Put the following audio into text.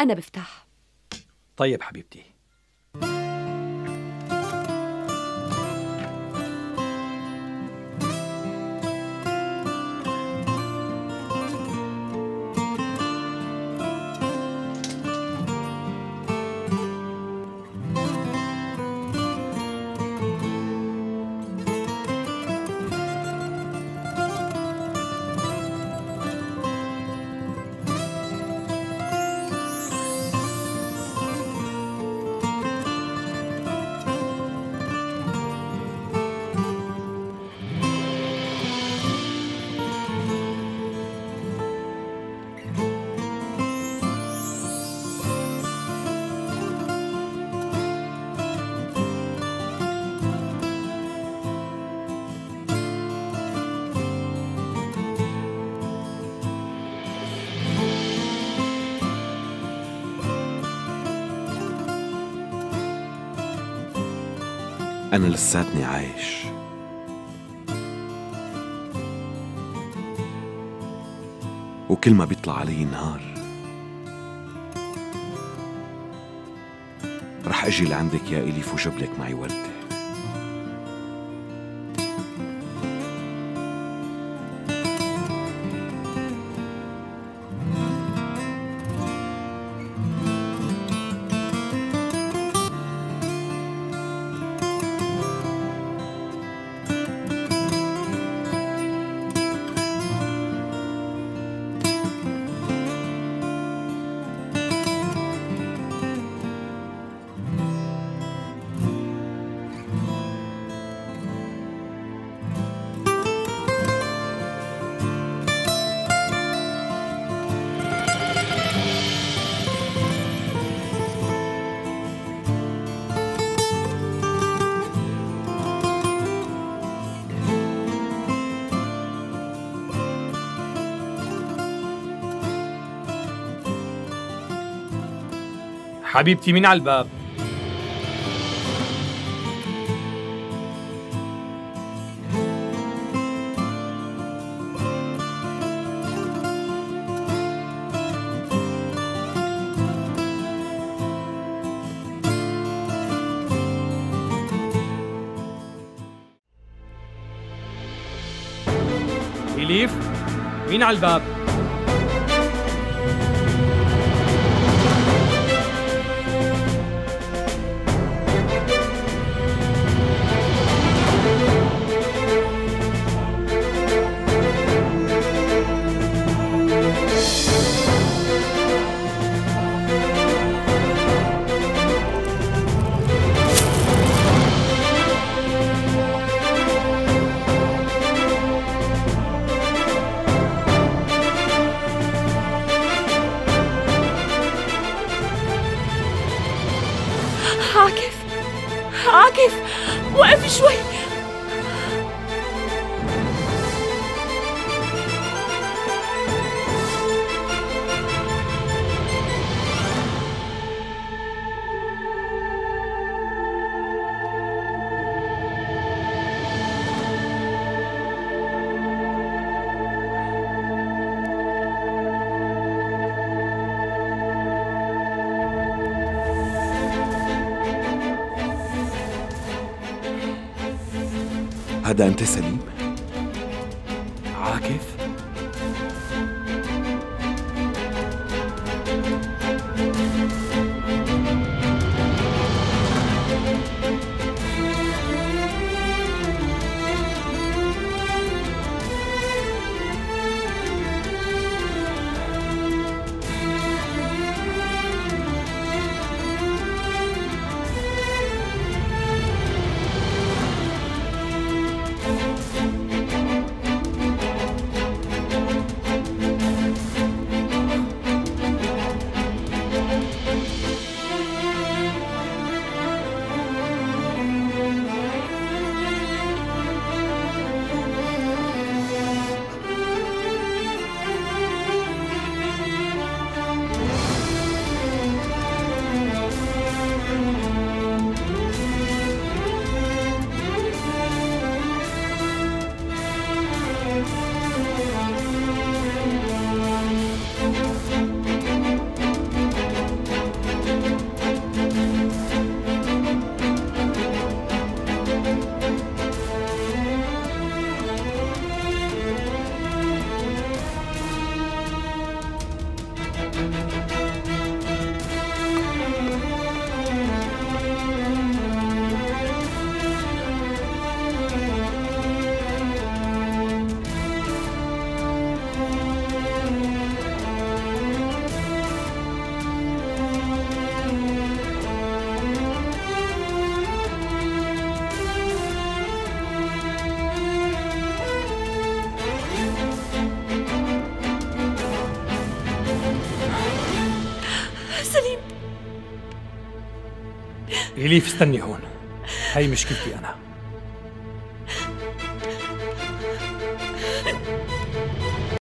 أنا بفتح. طيب حبيبتي. أنا لساتني عايش. وكل ما بيطلع علي نهار رح أجي لعندك يا إيليف وجبلك معي وردة. حبيبتي مين على الباب؟ إيليف مين على الباب؟ عاكف، عاكف، وقفي شوي. هذا أنت سليم؟ عاكف؟ إيليف استني هون، هي مشكلتي أنا.